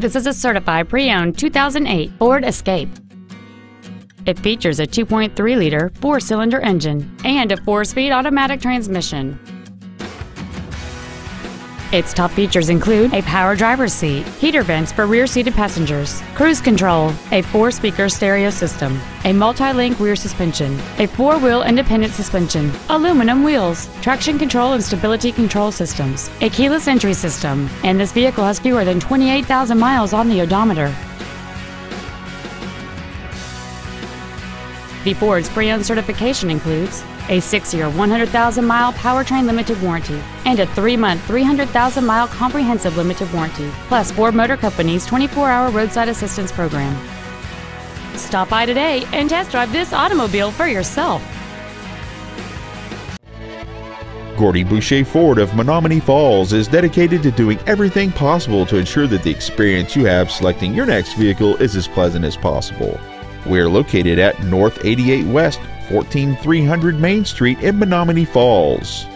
This is a certified pre-owned 2008 Ford Escape. It features a 2.3-liter four-cylinder engine and a 4-speed automatic transmission. Its top features include a power driver's seat, heater vents for rear-seated passengers, cruise control, a 4-speaker stereo system, a multi-link rear suspension, a 4-wheel independent suspension, aluminum wheels, traction control and stability control systems, a keyless entry system, and this vehicle has fewer than 28,000 miles on the odometer. The Ford's pre-owned certification includes a 6-year 100,000-mile powertrain limited warranty and a 3-month 300,000-mile comprehensive limited warranty, plus Ford Motor Company's 24-hour roadside assistance program. Stop by today and test drive this automobile for yourself. Gordie Boucher Ford of Menomonee Falls is dedicated to doing everything possible to ensure that the experience you have selecting your next vehicle is as pleasant as possible. We're located at North 88 West, 14300 Main Street in Menomonee Falls.